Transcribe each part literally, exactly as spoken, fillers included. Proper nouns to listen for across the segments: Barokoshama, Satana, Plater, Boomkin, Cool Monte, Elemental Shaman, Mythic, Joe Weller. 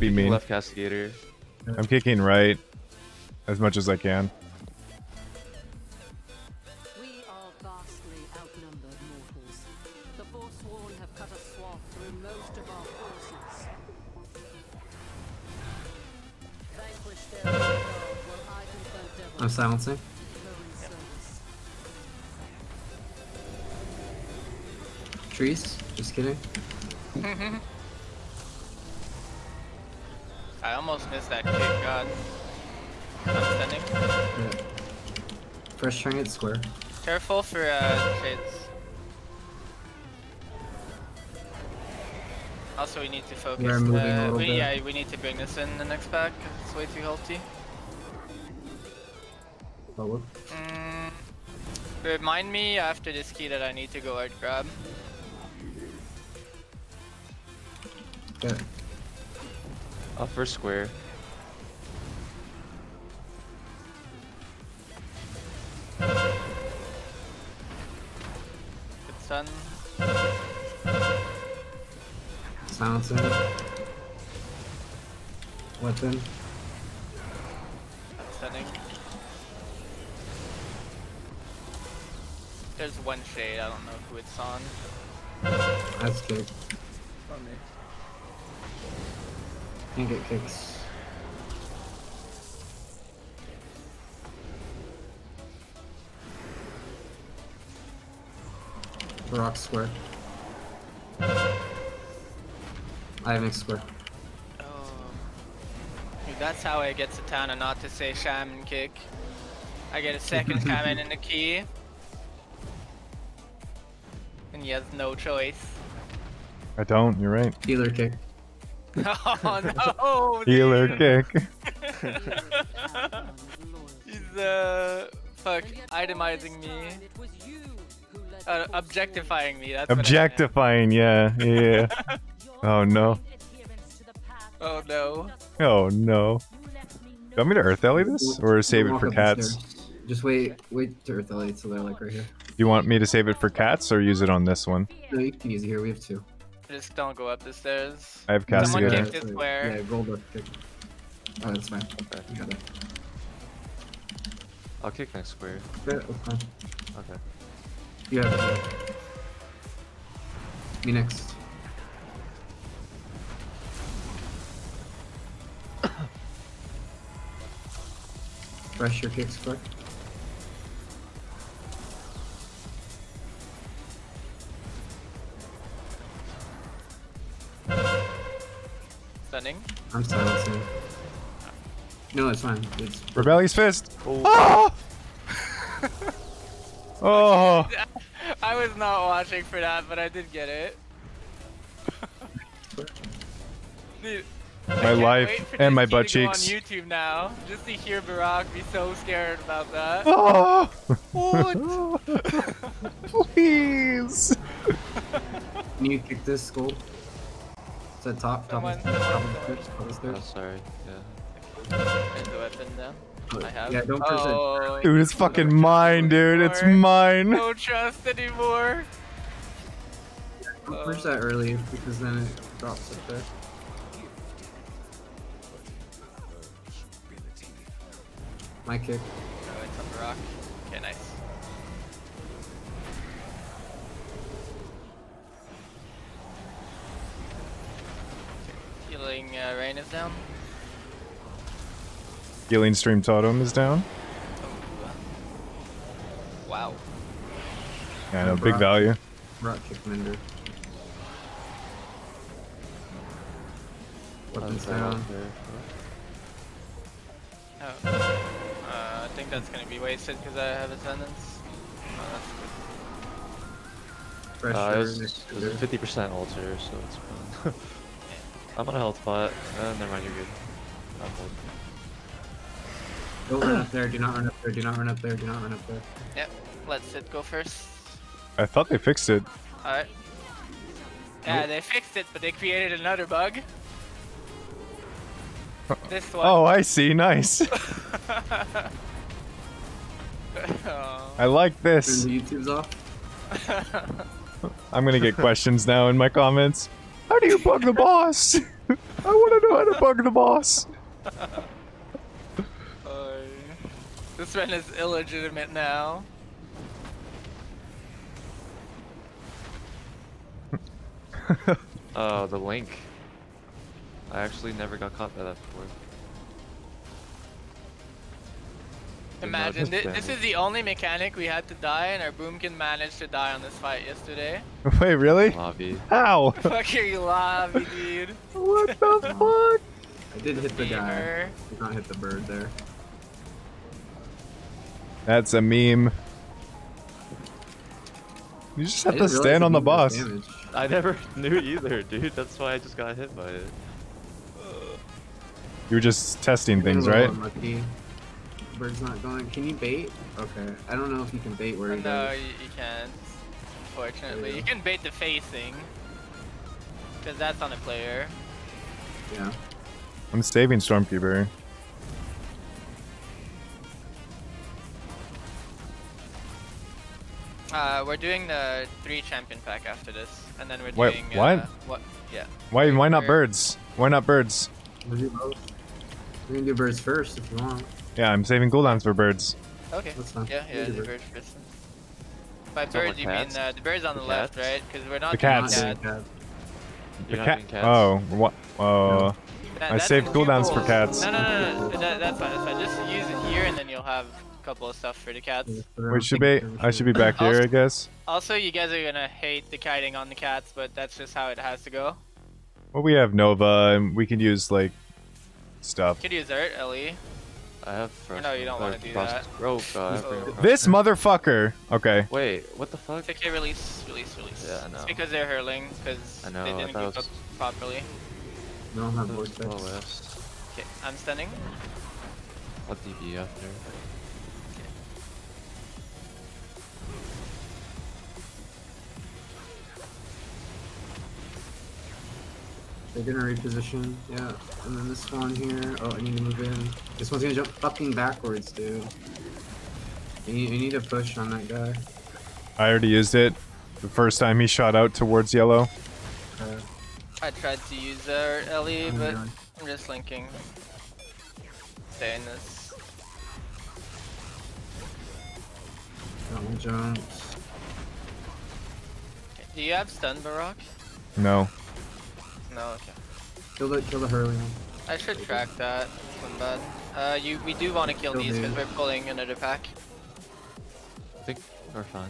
be mean. Left Castigator. I'm kicking right as much as I can. We are vastly outnumbered mortals. The Forsworn have cut a swath through most of our forces. Vanquish their will heighten the devil. I'm silencing. Trees? Just kidding. I almost missed that kick, God. I'm sending. Yeah. First trying it square. Careful for uh, shades. Also, we need to focus. We're moving uh, a little we, bit. Yeah, we need to bring this in the next pack. It's way too healthy. Oh, what? Mm, remind me after this key that I need to go hard grab. Yeah. I'll first square. Good sun. Silencer. Weapon. I'm sending. There's one shade, I don't know who it's on. That's good. On me. You get kicks. Rock square. I have next square. Oh. Dude, that's how I get to town and not to say shaman kick. I get a second shaman in the key. And he has no choice. I don't, you're right. Healer kick. Oh no! Healer kick. He's uh, fuck, itemizing me, uh, objectifying me. That's objectifying, yeah, yeah. Oh no. Oh no. Oh no. You want me to Earth Ellie this, or save it for cats? Just wait, wait to Earth Ellie till they're like right here. You want me to save it for cats, or use it on this one? No, you can use it here. We have two. Just don't go up the stairs. I have Castigator. Someone kicked it square. Yeah, rolled up. Kick. Oh, that's fine. Okay. You got it. I'll kick next square. Yeah, that's fine. Okay. You have it. Me next. Fresh your kicks quick. Stunning. I'm silencing. No, it's fine. It's Rebellious Fist. Oh! Oh! Oh. I was not watching for that, but I did get it. Dude, my life and my butt cheeks. On YouTube now, just to hear Barak be so scared about that. Oh! What? Please. Can you kick this skull? It's at top, top of the stairs, top of the stairs. Oh, sorry, yeah. Is the weapon down? I have. Yeah, don't push oh. it. Dude, it's fucking mine, dude. It's mine. Don't trust anymore. Yeah, don't oh. push that early, because then it drops up there. My kick. Oh, it's on the rock. Okay, nice. Healing uh, Rain is down. Healing Stream Totem is down. Oh. Wow. Yeah, I know, big value. Rock kick Mender. Weapons down. Oh. Uh, I think that's gonna be wasted because I have attendance. Oh, uh, it was fifty percent alter, so it's fine. I'm on a health pot. Uh, never mind, you're good. I'm holding. Don't run up there, do not run up there, do not run up there, do not run up there. Yep, let Sid go first. I thought they fixed it. Alright. Yeah, they fixed it, but they created another bug. This one. Oh, I see, nice. Oh. I like this. Turn the YouTube's off. I'm gonna get questions now in my comments. How do you bug the boss? I want to know how to bug the boss. Uh, this man is illegitimate now. uh, the link. I actually never got caught by that before. Imagine, th this is the only mechanic we had to die, and our boomkin managed to die on this fight yesterday. Wait, really? Lobby. How? Fucking lobby, dude. What the fuck? I did hit the guy. I did not hit the bird there. That's a meme. You just have to stand on the boss. I never knew either, dude. That's why I just got hit by it. You were just testing things, right? Bird's not going. Can you bait? Okay. I don't know if you can bait where he goes. No, you, you can't. Fortunately, you, you can bait the facing, because that's on a player. Yeah. I'm saving Stormkeeper. Uh, we're doing the three champion pack after this, and then we're Wait, doing. What? Uh, what? Yeah. Why? Why not birds? Why not birds? We'll do both. We can do birds first if you want. Yeah, I'm saving cooldowns for birds. Okay. Yeah, yeah, the birds first. By birds, you mean uh, the birds on the, the left, cats? Right? Because we're not the cats. Doing cats. The cat. Oh, what? Oh. That, I saved cooldowns cool. for cats. No, no, no, no. That, that's fine. That's fine. Just use it here, and then you'll have a couple of stuff for the cats. We should be. I should be back here, also, I guess. Also, you guys are gonna hate the kiting on the cats, but that's just how it has to go. Well, we have Nova, and we can use like stuff. You could use Art, Ellie. I have frost. No, you don't want to do that. Oh, God. Oh. This motherfucker! Okay. Wait, what the fuck? Okay, release, release, release. Yeah, I know. It's because they're hurling, because they didn't keep up properly. No, I'm not board back. Okay, I'm stunning. What D B up there? They're gonna reposition, yeah. And then this one here. Oh, I need to move in. This one's gonna jump fucking backwards, dude. You need, you need to push on that guy. I already used it. The first time he shot out towards yellow. Okay. I tried to use our Ellie, but I'm just linking. Stay in this. That one jumps. Do you have stun, Barok? No. No, okay. Kill the, kill the hurling. I should track that. It's bad. Uh, you, we do want to kill, kill these because we're pulling another pack. I think we're fine.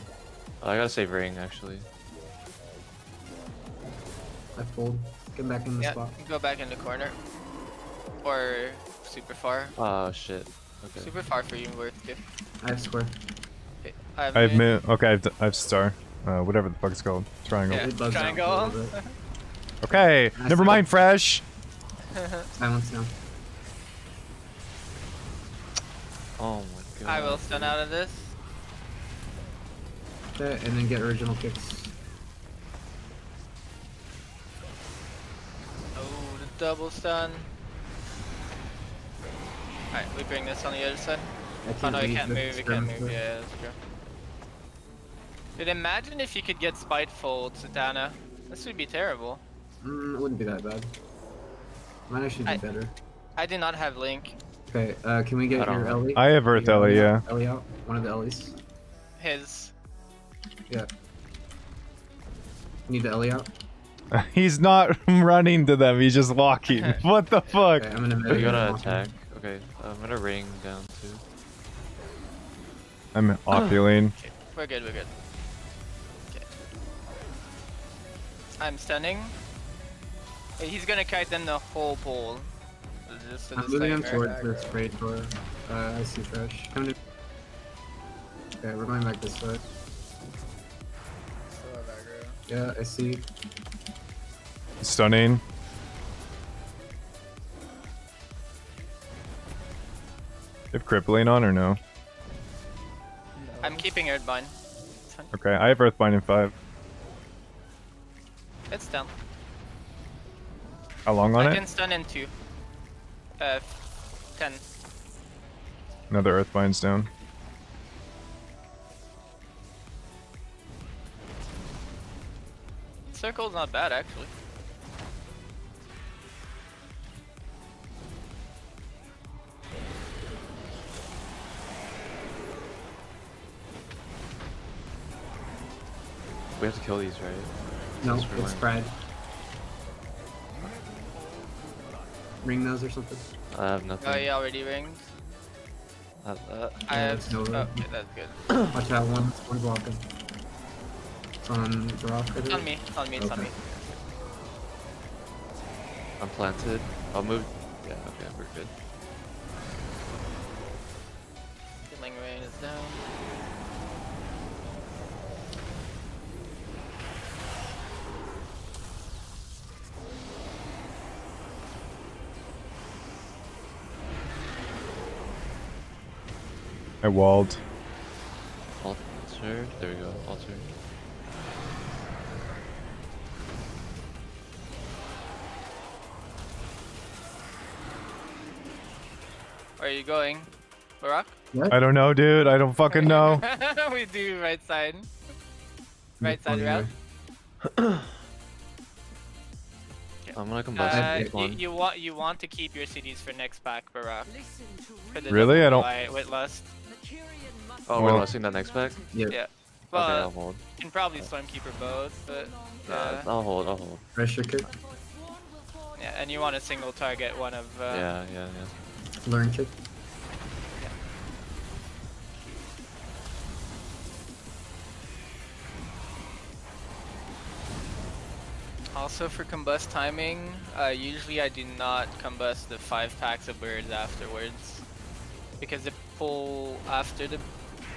Oh, I gotta save Ring, actually. I pulled. Get back in the yeah, spot. Go back in the corner. Or super far. Oh, shit. Okay. Super far for you, worth gift. I have square. Okay. I have, I've move. Okay, I've, I've star. Uh, whatever the fuck it's called. Triangle. Yeah, triangle. Okay, nice. Never mind, Fresh. Silence now. Oh my god. I will stun out of this. Okay, and then get original kicks. Oh, the double stun. Alright, we bring this on the other side. Oh no, we can't move, we can't move. Yeah, let's go. Dude, imagine if you could get Spiteful, Satana. This would be terrible. Mm, it wouldn't be that bad. Mine actually be I, better. I did not have Link. Okay, uh, can we get your Ellie? I have Earth Ellie, yeah. Ellie out? One of the Ellies. His. Yeah. Need the Ellie out? He's not running to them, he's just walking. What the fuck? Okay, I'm gonna Are you gonna attack? Okay, I'm gonna ring down too. I'm off healing. Okay, we're good, we're good. Okay. I'm stunning. He's gonna kite them the whole pool. This, I'm moving him towards the spray door. Uh, I see Fresh. Come to... Okay, we're going back this way. Yeah, I see. Stunning. They have crippling on or no? I'm keeping Earthbind. Okay, I have Earthbind in five. It's down. How long on it? I can stun in two. Uh, ten. Another Earth binds down. Circle's not bad, actually. We have to kill these, right? No, it's fried. Ring those or something? I have nothing. Oh, you already ringed? Uh, uh, I have... No, oh, okay, that's good. Watch out, one. One blocking. It's on the rock. It's on me. It's on me. It's okay. on me. I'm planted. I'll move. Yeah, okay, we're good. Killing rain is down. I walled. Alter, there we go, alter. Where are you going, Barak? What? I don't know, dude. I don't fucking know. We do right side. Right side route. I'm gonna combust uh, you, you want you want to keep your C Ds for next pack, Barak. Really? I don't. With lust. Oh, we're lusting that next pack. Yeah. yeah. Well, okay, I'll hold. You can probably Stormkeeper both, but. Uh, nah, I'll hold. I'll hold. Pressure kick. Yeah, and you want to single target one of. Uh, yeah, yeah, yeah. Learn kick. Yeah. Also for combust timing, uh, usually I do not combust the five packs of birds afterwards, because the pull after the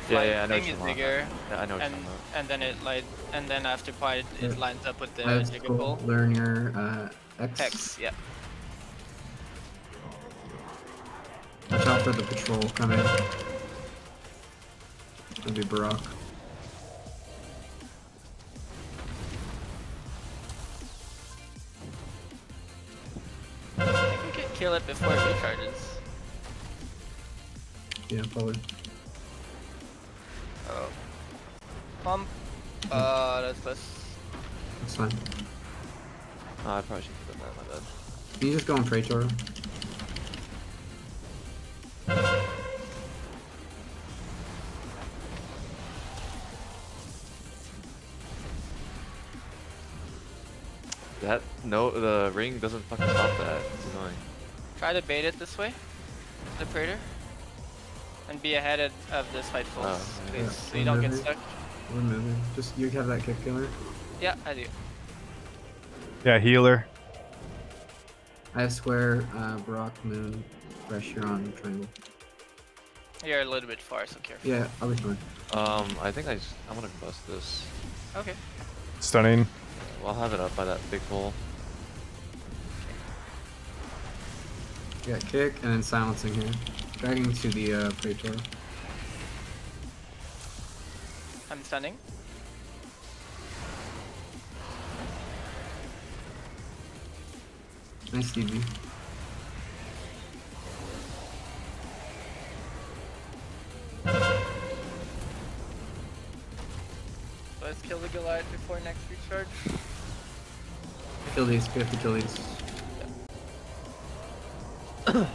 yeah, yeah, thing is bigger, yeah, I know and, and then it like and then after pi it, it lines up with the bigger pull. Learn your uh, X. X, yeah. Watch out for the patrol coming. It'll be Barak. I think we could kill it before it recharges. Yeah, probably. Oh. Pump. Uh, that's less. That's fine. Oh, I probably should have done that, my bad. Can you just go on Praetor? That, no, the ring doesn't fucking stop that. It's annoying. Try to bait it this way. The Praetor. And be ahead of, of this fight force, oh, please, yeah. so you We're don't moving. get stuck. We're moving. Just you have that kick killer. Yeah, I do. Yeah, healer. I have square, uh, Barak, moon, pressure on triangle. You're a little bit far, so careful. Yeah, I'll be fine. Um, I think I just, I'm gonna bust this. Okay. Stunning. Well, I'll have it up by that big hole. Yeah, kick and then silencing here. Dragging to the uh, Praetor. I'm stunning. Nice D B. Let's kill the Goliath before next recharge. Kill these, we have to kill these. Yeah.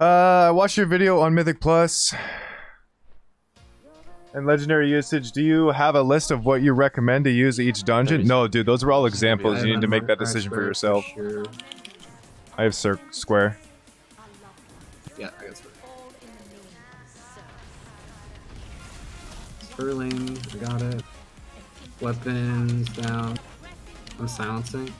Uh, I watched your video on Mythic Plus and legendary usage. Do you have a list of what you recommend to use each dungeon? No, dude, those were all examples. You need to make that decision for yourself. I have Sir Square. Yeah, I got Square. Sterling, I got it. Weapons down. I'm silencing.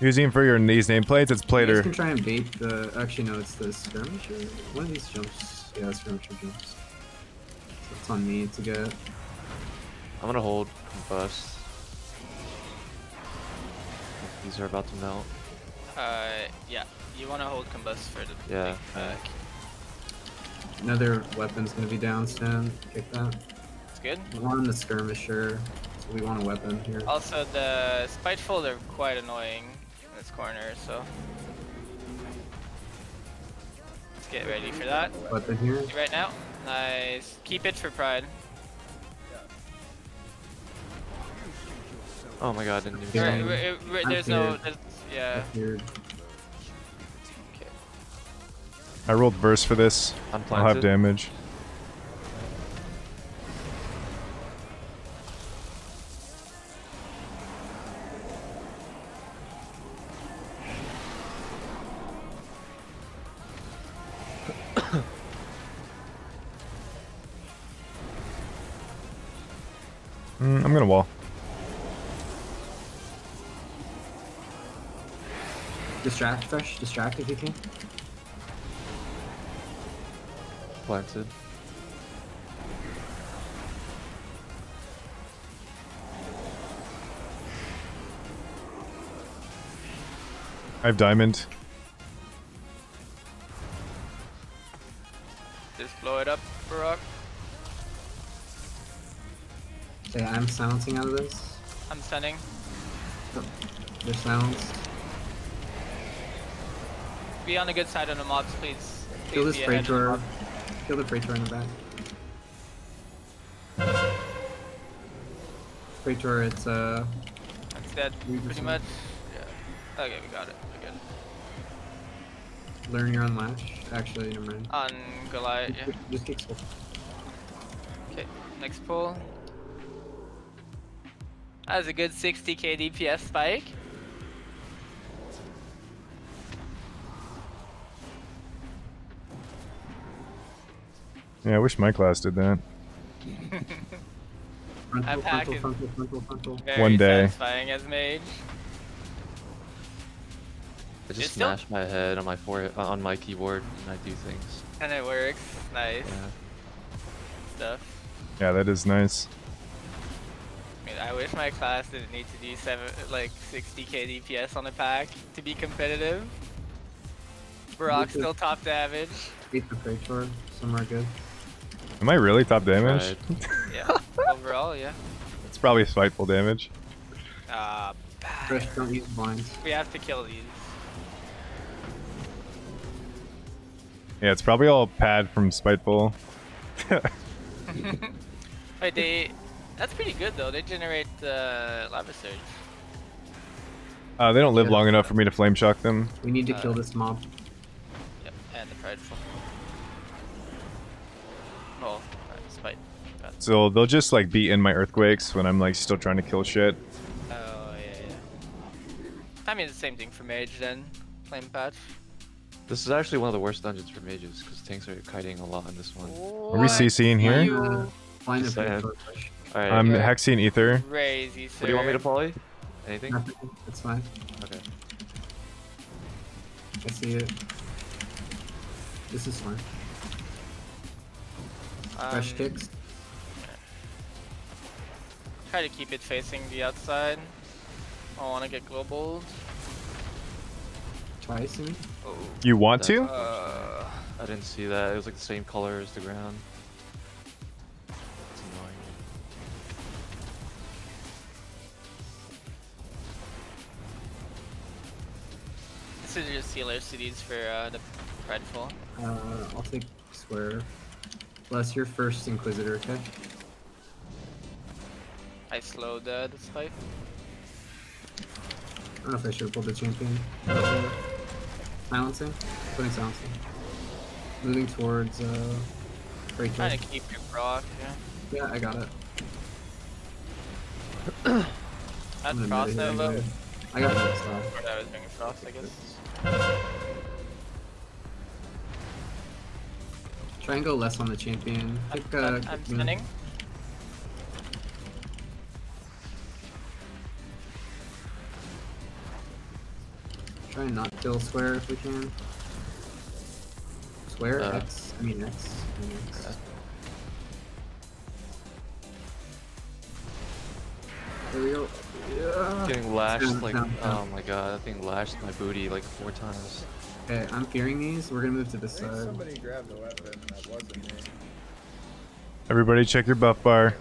Using for your these nameplates, it's Plater. You can try and bait the. Actually, no, it's the skirmisher. One of these jumps. Yeah, skirmisher jumps. So it's on me to get. I'm gonna hold combust. These are about to melt. Uh, yeah. You wanna hold combust for the. Yeah. Uh, Another weapon's gonna be down soon. Kick that. It's good. We're on the skirmisher, so we want a weapon here. Also, the spiteful are quite annoying. This corner, so let's get ready for that. Weapon here. Right now, nice. Keep it for pride. Oh my God! Didn't even right, there's no, there's, yeah. I rolled burst for this. Unplanted. I'll have damage. mm, I'm gonna wall. Distract fresh, distract if you can. Planted. I have diamond. Just blow it up, Barok. Okay, I'm silencing out of this. I'm sending. Oh, they're silenced. Be on the good side of the mobs, please. please Kill this Praetor. Kill the Praetor in the back. Praetor, it's uh. It's dead, pretty much. Yeah. Okay, we got it. We're good. Learn your unlash. Actually, never mind. On Goliath, yeah. Just keep still. Okay, next pull. That was a good sixty K D P S spike. Yeah, I wish my class did that. frontal, I'm frontal, frontal, frontal, frontal. Very One day. Satisfying as mage. I just smashed my head on my forehead, on my keyboard, and I do things. And it works. Nice. Yeah. Stuff. Yeah, that is nice. I mean, I wish my class didn't need to do seven, like sixty K D P S on a pack to be competitive. Barok's still top damage. Beat the Praetor. Some are good. Am I really top damage? Right. Yeah, overall, yeah. It's probably spiteful damage. Uh, Fresh, don't use blinds. We have to kill these. Yeah, it's probably all pad from spiteful. Wait, they... That's pretty good, though. They generate uh, lava surge. Uh, they don't live long enough for me to flame shock them. We need to uh, kill this mob. Yep, and the prideful. Oh, spite. So they'll just like be in my earthquakes when I'm like still trying to kill shit. Oh yeah, yeah. I mean the same thing for mage then. Flame patch. This is actually one of the worst dungeons for mages because tanks are kiting a lot in this one. What? Are we CCing here? You... Find yes, a right, I'm yeah. hexing ether. Crazy, sir. What do you want me to poly? Anything? Nothing. It's fine. Okay. I see it. This is fine. Fresh kicks. Um, try to keep it facing the outside. I don't want to get global. Try soon. Oh, you want to? Uh, I didn't see that. It was like the same color as the ground. That's annoying. This is just sealer cities for uh, the prideful. Uh, I'll take square. Bless your first Inquisitor, okay? I slowed uh, this fight. I don't know if I should have pulled the champion. Uh, silencing? Putting silencing. Moving towards uh, breaking. Trying to keep your proc, yeah? Yeah, I got it. That's crossnova. I got it. I was doing a frost, I guess. Try and go less on the champion. I think, uh, I'm, I'm spinning. Try and not kill square if we can. Square, uh, X, I mean X. I mean X. Okay. There we go. Yeah. Getting lashed, down, like, down, down. Oh my god, that thing lashed my booty like four times. Okay, I'm fearing these. We're gonna move to this side. Somebody grabbed the weapon. That wasn't me. Everybody, check your buff bar.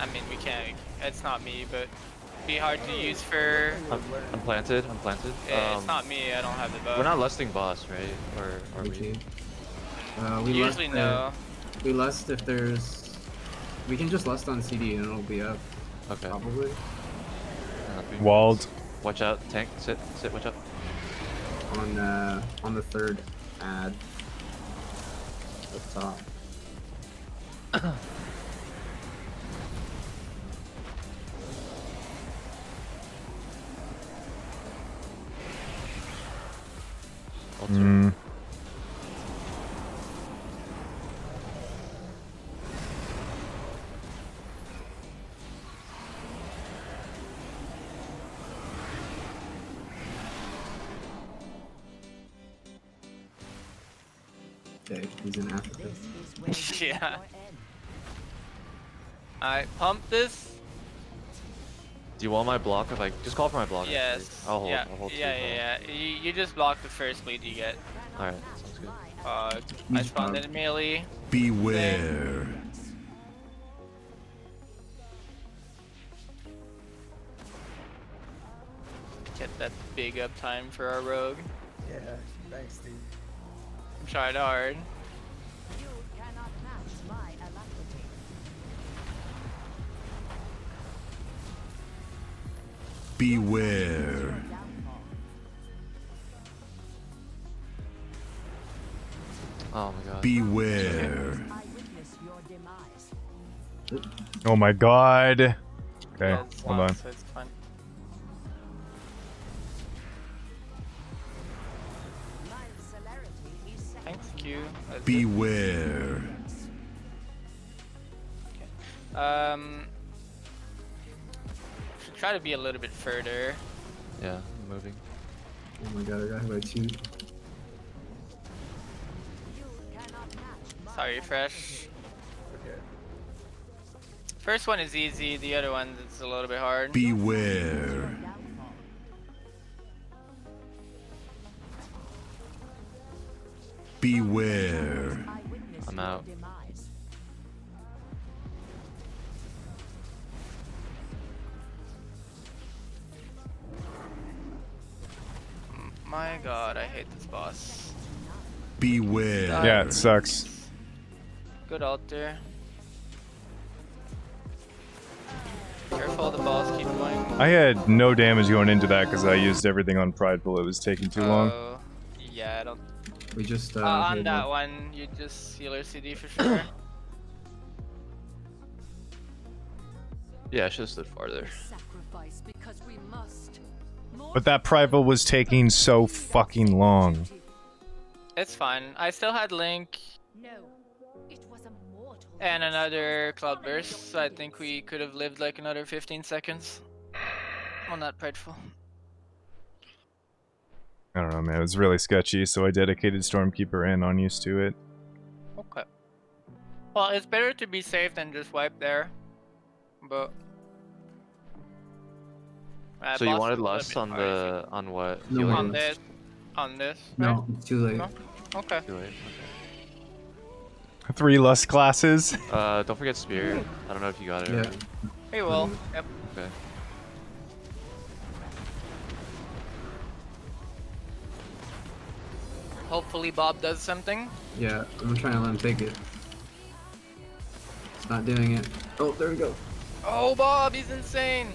I mean, we can't. It's not me, but it'd be hard to use for. I'm, I'm planted. I'm planted. Yeah, um, it's not me. I don't have the buff. We're not lusting boss, right? Or are okay. we? Uh, we usually lust, no. If, we lust if there's. We can just lust on C D and it'll be up. Okay. Probably. Walled. Watch out, tank. Sit, sit. Watch out. on uh, on the third ad up top. Mm. Okay, he's in Africa. Yeah. Alright, pump this. Do you want my block? If I just call for my block. Yes. I'll hold, yeah. I'll hold yeah, two, yeah, yeah. You, you just block the first lead you get. Alright, sounds good. Uh, I spawned in melee. Beware. Thing. Get that big up time for our rogue. Yeah, thanks, dude. I'm trying hard. You cannot match my alacrity. Beware. Oh my god. Beware. Oh my god. Okay, yeah, hold long, on. So it's fine. Thank you. That's Beware. Okay. Um. Try to be a little bit further. Yeah, I'm moving. Oh my god, I got hit by two. Sorry, Fresh. Okay. First one is easy, the other one is a little bit hard. Beware. Beware. I'm out. My god, I hate this boss. Beware. Dying. Yeah, it sucks. Good altar. Careful, the balls keep going. I had no damage going into that because I used everything on Prideful. It was taking too uh, long. Yeah, I don't. We just. Uh, uh, on that one, you just seal your C D for sure. Yeah, I should have stood farther. Sacrifice because we must. But that Prival was taking so fucking long. It's fine. I still had Link. No, it was a mortal. And another Cloud Burst, so I think we could have lived like another fifteen seconds on that Prideful. I don't know, man. It was really sketchy, so I dedicated Stormkeeper and on used to it. Okay. Well, it's better to be safe than just wipe there. But... Uh, so you wanted lust on the on what? No, on list. this, on this. Right? No, it's too late. No? Okay. Too late. Okay. Three lust classes. Uh, don't forget spear. I don't know if you got it. Yeah. Hey, well. Yep. Okay. Hopefully Bob does something. Yeah, I'm trying to let him take it. It's not doing it. Oh, there we go. Oh, Bob, he's insane.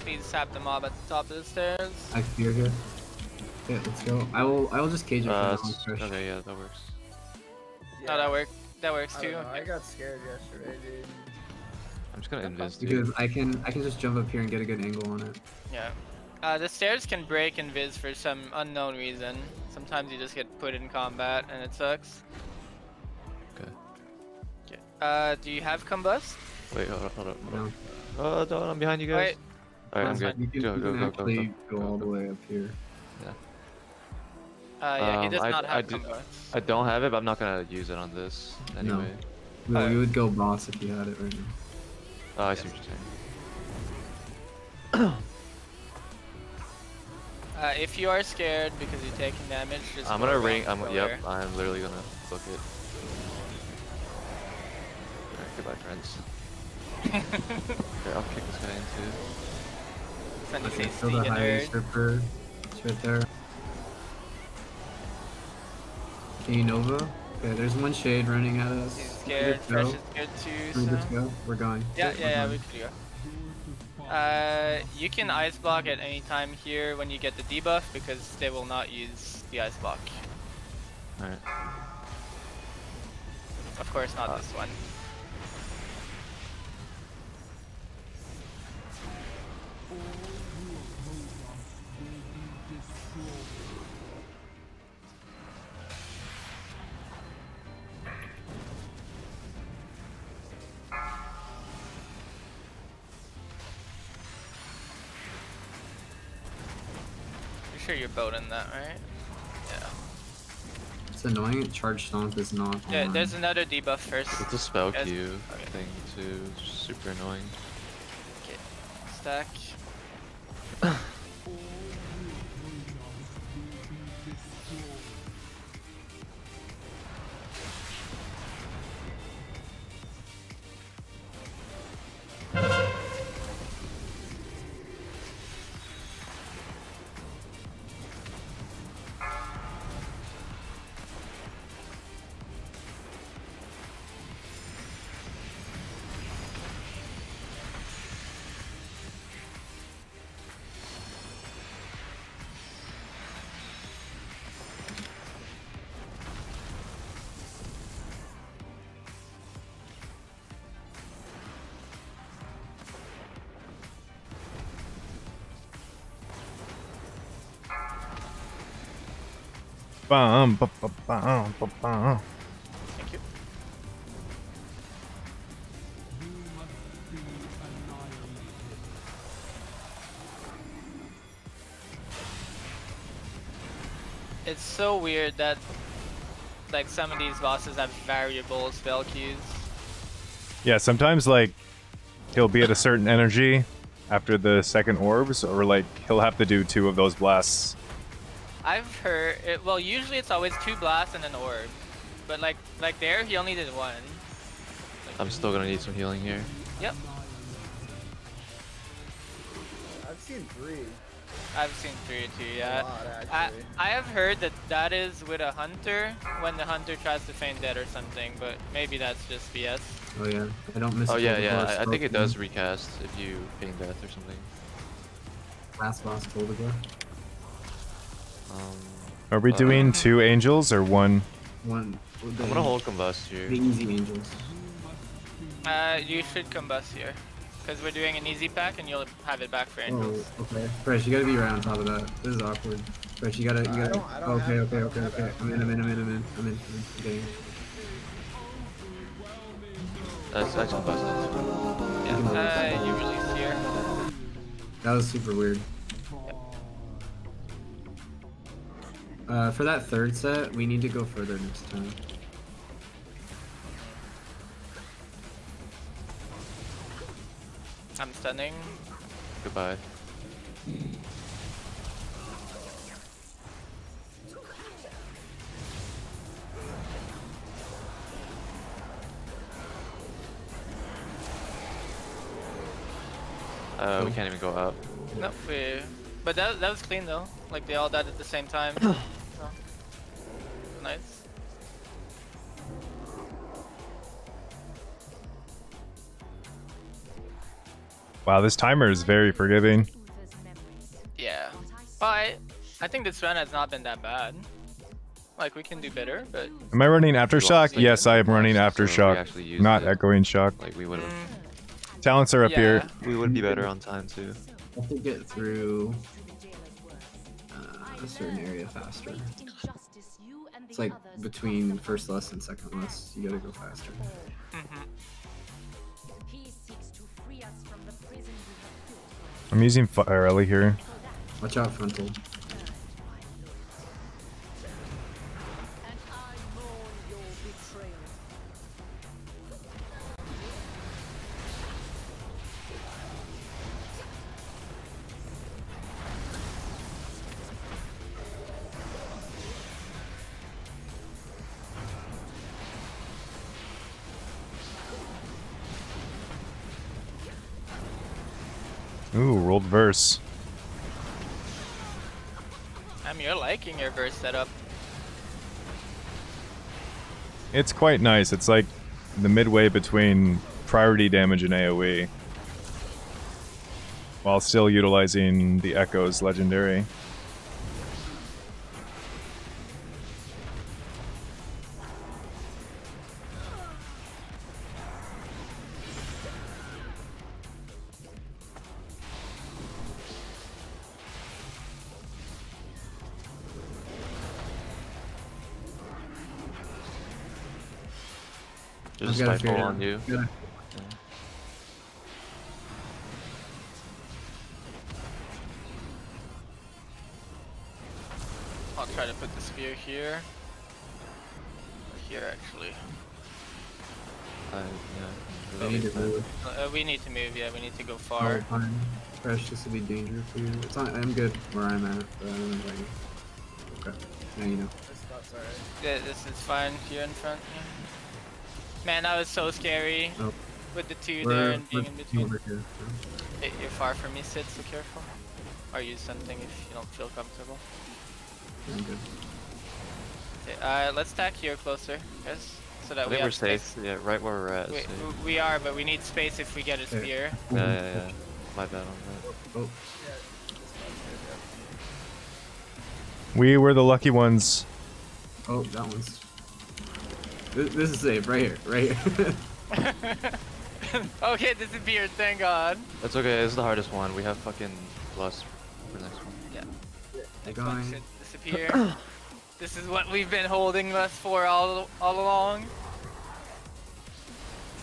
Please sap the mob at the top of the stairs. I fear her. Yeah, let's go. I will. I will just cage it. Uh, for now. Okay, yeah, that works. Yeah. No, that works. That works too. I, I got scared yesterday, dude. I'm just gonna invis. Because dude. I can. I can just jump up here and get a good angle on it. Yeah. Uh, the stairs can break invis for some unknown reason. Sometimes you just get put in combat and it sucks. Okay. Okay. Uh, do you have combust? Wait, hold up, hold up. Hold up. No. Oh, don't, I'm behind you guys. Wait. Alright, I'm good. Go, go, go, go, go, go all the way up here. Yeah. Uh, yeah, he does um, not I, have I, do, I don't have it, but I'm not gonna use it on this anyway. No, no uh, you would go boss if you had it right now. Oh, I yes. see what you're saying. uh, if you are scared because you're taking damage, just I'm gonna ring. I'm color. Yep. I'm literally gonna book it. Alright, goodbye, friends. Okay, I'll kick this guy in too. Okay, still the high stripper. It's right there. Can you Nova? Okay, there's one shade running at us. He's scared. Fresh is scared too. Can we just go? We're going. Yeah, yeah, yeah, we can go. Uh, you can ice block at any time here when you get the debuff because they will not use the ice block. Alright. Of course, not uh, this one. You're boating that, right? Yeah. It's annoying that charge stomp is not on. Yeah, there's another debuff first. It's a spell queue okay. thing too. Super annoying. Okay. Stack. Bum, bum, bum, bum, bum, bum. Thank you. It's so weird that like some of these bosses have variable spell queues. Yeah, sometimes like he'll be at a certain energy after the second orbs, or like he'll have to do two of those blasts. I've heard it, well, usually it's always two blasts and an orb, but like like there he only did one. Like, I'm still gonna need some healing here. Yep. I've seen three. I've seen three too. Yeah. Lot, I I have heard that that is with a hunter when the hunter tries to feign dead or something, but maybe that's just B S. Oh yeah, I don't miss. Oh yeah, yeah. I, I think it does recast if you feign death or something. Last boss told ago. Um, Are we uh, doing two angels or one? One. I'm gonna hold combust here. The easy angels. Uh, you should combust here, because we're doing an easy pack and you'll have it back for angels. Oh, okay. Fresh, you gotta be right on top of that. This is awkward. Fresh, you gotta, you gotta. Uh, oh, okay, okay, okay, okay. I'm in, I'm in, I'm in, I'm in, I'm in. I'm in. That's that's combust. Yeah. Uh, you release here. That was super weird. Uh, for that third set, we need to go further next time. I'm stunning. Goodbye. Uh, we can't even go up. Nope, we... But that, that was clean though. Like, they all died at the same time. Nice. Wow, this timer is very forgiving. Yeah. But I think this run has not been that bad. Like, we can do better, but... Am I running Aftershock? Yes, I am running Aftershock. So not it. Echoing Shock. Like, we would've... Mm. Talents are up yeah. here. We would be better on time, too. I think get through... Uh, a certain area faster. It's like between first less and second less, you gotta go faster. Mm-hmm. I'm using fire alley here. Watch out, frontal. Ooh, rolled verse. I'm you're liking your verse setup. It's quite nice. It's like the midway between priority damage and AoE, while still utilizing the Echo's legendary. Just stifle on you. Yeah. I'll try to put the spear here. Here, actually. Uh, yeah. We need to move. Uh, we need to move. Yeah, we need to go far. Oh, Fresh, this would be dangerous for you. It's not, I'm good where I'm at. But I don't know. Okay. Now you know. This spot's alright. Yeah, this is fine here in front. Yeah. Man, that was so scary, oh. with the two we're, there and being in between. Over here. Hey, you're far from me, Sid, so careful. Or use something if you don't feel comfortable. I'm good. Okay, uh, let's stack here closer, guys, so that I we think have we're space. Safe, yeah, right where we're at. We, so. we are, but we need space if we get a spear. Yeah, yeah, yeah. My bad on that. Oh. We were the lucky ones. Oh, that one's... This is safe, right here, right here. Okay, this is beard, thank god. That's okay, this is the hardest one. We have fucking plus for the next one. Yeah. yeah. Next going. one should disappear. This is what we've been holding lust for all all along.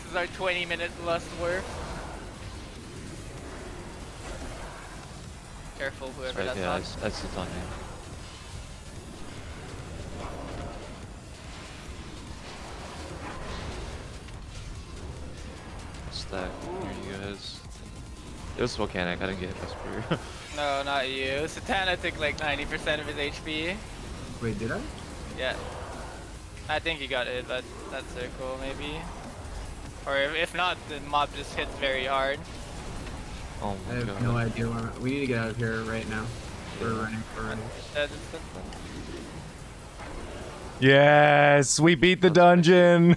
This is our twenty minute lust worth. Careful, whoever right, that's yeah, on. That's, that's it's on you. That you guys. It was volcanic, I didn't get hit by spear. No, not you. Satana took like ninety percent of his H P. Wait, did I? Yeah. I think you got hit, but that circle maybe. Or if not, the mob just hits very hard. Oh my god. I have god. no idea where we need to get out of here right now. We're running, we're running. Yes, we beat the dungeon!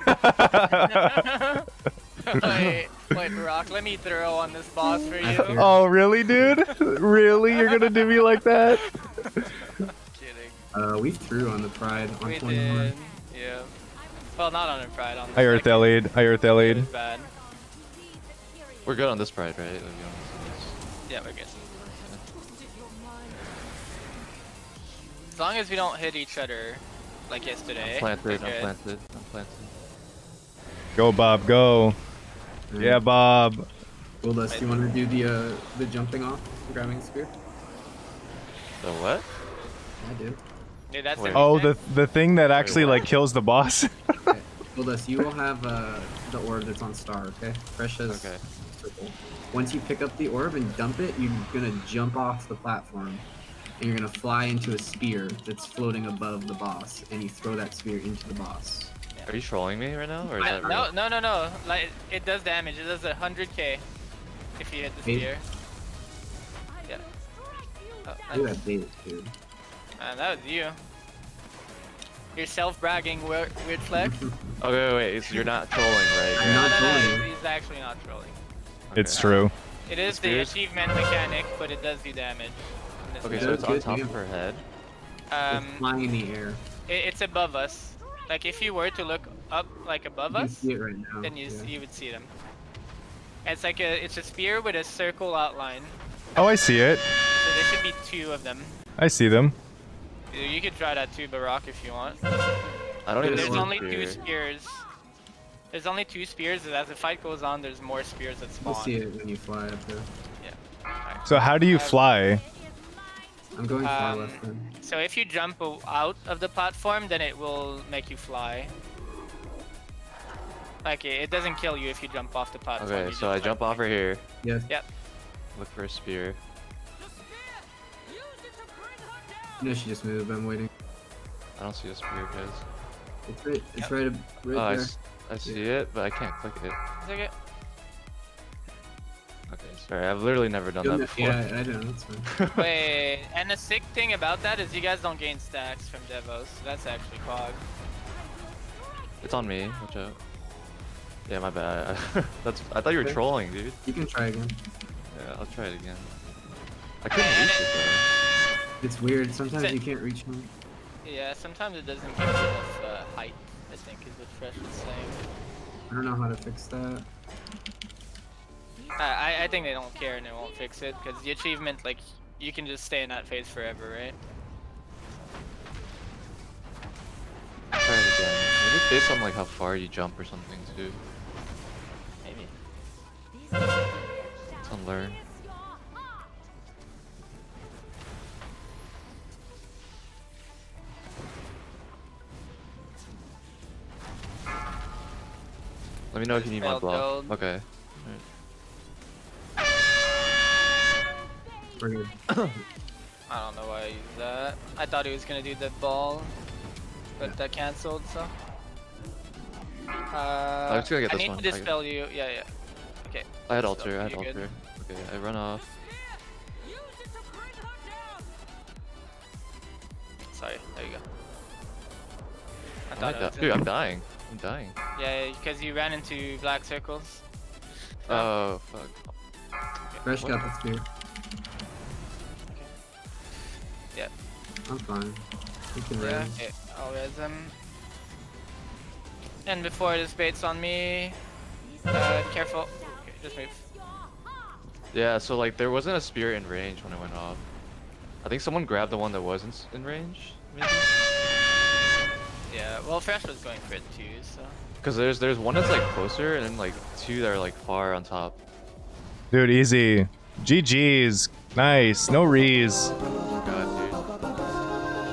Wait, wait, Rock, let me throw on this boss for you. Oh, really, dude? Really? You're gonna do me like that? Kidding. Uh, we threw on the Pride on twenty-one. Yeah. Well, not on the Pride, on the I Earth Elliot. I Earth Elliot. We're good on this Pride, right? Yeah, we're good. As long as we don't hit each other like yesterday. I'm planted, I'm planted, I'm planted. Go, Bob, go. Yeah, Bob. Well, do you want to do the uh, the jumping off, grabbing a spear? The what? I do. Dude, that's the oh, the the thing that actually Wait, like kills the boss. Okay. Well, you will have uh, the orb that's on Star, okay? Fresh as okay. Circle. Once you pick up the orb and dump it, you're gonna jump off the platform, and you're gonna fly into a spear that's floating above the boss, and you throw that spear into the boss. Are you trolling me right now, or is I, that real? No, no, no, no. Like it does damage. It does one hundred K if you hit the spear. Yeah. Oh, I do have bait, dude. Man, that was you. You're self-bragging, weird, weird flex. Okay, wait, wait. So you're not trolling, right? I'm not trolling. No, he's actually not trolling. Okay. It's true. It is the, the achievement mechanic, but it does do damage. Okay, so it's on top of her head. Um, it's flying in the air. It, it's above us. Like if you were to look up, like above us, you right now, then you yeah. you would see them. It's like a it's a sphere with a circle outline. Oh, I see it. So there should be two of them. I see them. You could try that too, Barak, if you want. I don't even. There's only spear. two spears. There's only two spears, and as the fight goes on, there's more spears that spawn. You'll see it when you fly up there. Yeah. Right. So how do you fly? I'm going far um, left then. So if you jump out of the platform, then it will make you fly. Like it, it doesn't kill you if you jump off the platform. Okay, so I like jump over here. Yes. Yep. Look for a spear. No, she just moved. I'm waiting. I don't see a spear, guys. It's right. It's yep. right, right uh, there. I, I see yeah. it, but I can't click it. Click it. Okay, sorry, I've literally never done that before. Yeah, I know, that's fine. Wait, and the sick thing about that is you guys don't gain stacks from Devos, so that's actually cog. It's on me, watch out. Yeah, my bad. That's, I thought you were trolling, dude. You can try again. Yeah, I'll try it again. I couldn't reach it though. It's weird, sometimes it, you can't reach me. Yeah, sometimes it doesn't give enough uh, height, I think is what Fresh was saying. I don't know how to fix that. I, I think they don't care and they won't fix it, because the achievement, like, you can just stay in that phase forever, right? Try it again. Maybe based on like how far you jump or something too. Maybe. Let's unlearn. Let me know if you need my block. Gold. Okay. Right. We're good. I don't know why I used that. I thought he was gonna do the ball, but yeah. That cancelled, so. Uh, I was gonna get this I need one. to dispel you. Yeah, yeah. Okay. I had alter. So, I had alter. Good? Okay, I run off. Sorry. There you go. I thought I was Dude, I'm dying. I'm dying. Yeah, because you ran into black circles. So. Oh, fuck. Fresh got the spear. Okay. Yeah. I'm fine. You can yeah, res. Okay. I'll res him. And before this baits on me, uh, careful. Okay, just move. Yeah, so like there wasn't a spear in range when it went off. I think someone grabbed the one that wasn't in range, maybe? Yeah, well, Fresh was going for it too, so. Cause there's there's one that's like closer, and then like two that are like far on top. Dude, easy. G Gs, nice, no rees. Oh god, dude.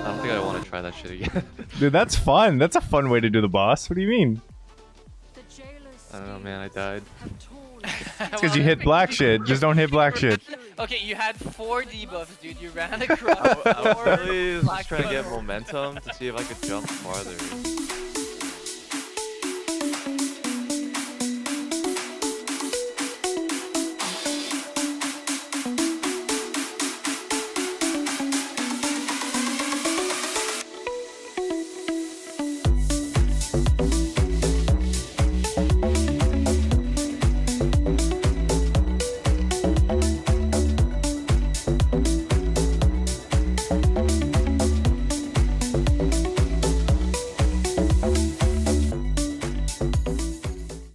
I don't think I want to try that shit again. Dude, that's fun. That's a fun way to do the boss. What do you mean? I don't know, man. I died. It's cause you hit black shit. Just don't hit black shit. Okay, you had four debuffs, dude. You ran across. I was really just trying to get momentum to see if I could jump farther.